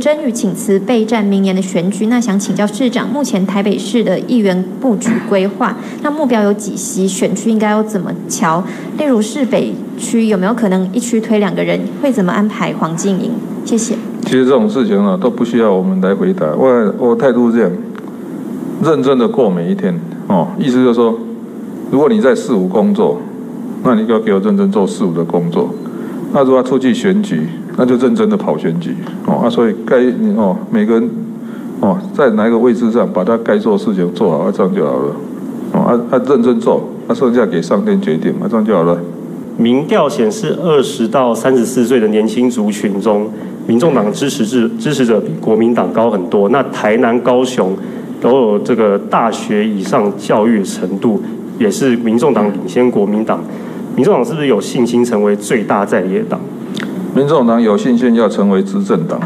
争与请辞备战明年的选举，那想请教市长，目前台北市的议员布局规划，那目标有几席？选区应该要怎么瞧？例如市北区有没有可能一区推2个人？会怎么安排黄静莹？谢谢。其实这种事情啊，都不需要我们来回答。我态度这样，认真的过每一天哦。意思就是说，如果你在市府工作，那你就要给我认真做市府的工作。那如果要出去选举，那就认真的跑选举哦，所以该每个人在哪一个位置上把他该做的事情做好，这样就好了哦，认真做，剩下给上天决定嘛，这样就好了。民调显示，20到34岁的年轻族群中，民众党支持者比国民党高很多。那台南、高雄都有这个大学以上教育程度，也是民众党领先国民党。民众党是不是有信心成为最大在野党？民众党有信心要成为执政党。